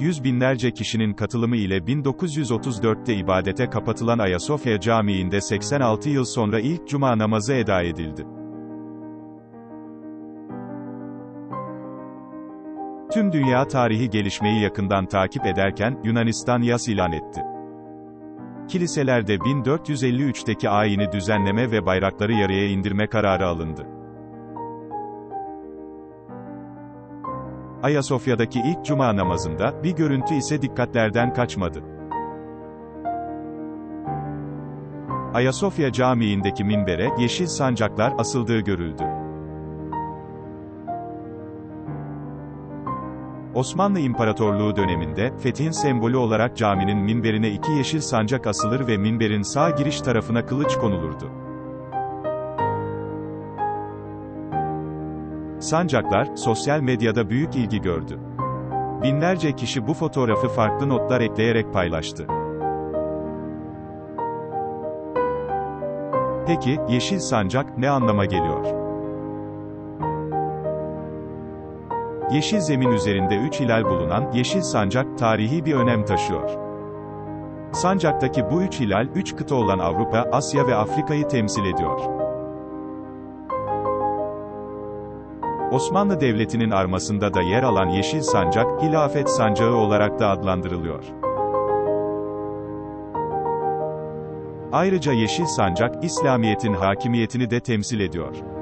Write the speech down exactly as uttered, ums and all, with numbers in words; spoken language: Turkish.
Yüz binlerce kişinin katılımı ile bin dokuz yüz otuz dörtte ibadete kapatılan Ayasofya Camii'nde seksen altı yıl sonra ilk cuma namazı eda edildi. Tüm dünya tarihi gelişmeyi yakından takip ederken, Yunanistan yas ilan etti. Kiliselerde bin dört yüz elli üçteki ayini düzenleme ve bayrakları yarıya indirme kararı alındı. Ayasofya'daki ilk cuma namazında, bir görüntü ise dikkatlerden kaçmadı. Ayasofya Camii'ndeki minbere, yeşil sancaklar, asıldığı görüldü. Osmanlı İmparatorluğu döneminde, fethin sembolü olarak caminin minberine iki yeşil sancak asılır ve minberin sağ giriş tarafına kılıç konulurdu. Sancaklar, sosyal medyada büyük ilgi gördü. Binlerce kişi bu fotoğrafı farklı notlar ekleyerek paylaştı. Peki, yeşil sancak, ne anlama geliyor? Yeşil zemin üzerinde üç hilal bulunan, yeşil sancak, tarihi bir önem taşıyor. Sancaktaki bu üç hilal, üç kıta olan Avrupa, Asya ve Afrika'yı temsil ediyor. Osmanlı Devleti'nin armasında da yer alan yeşil sancak, Hilafet Sancağı olarak da adlandırılıyor. Ayrıca yeşil sancak, İslamiyet'in hakimiyetini de temsil ediyor.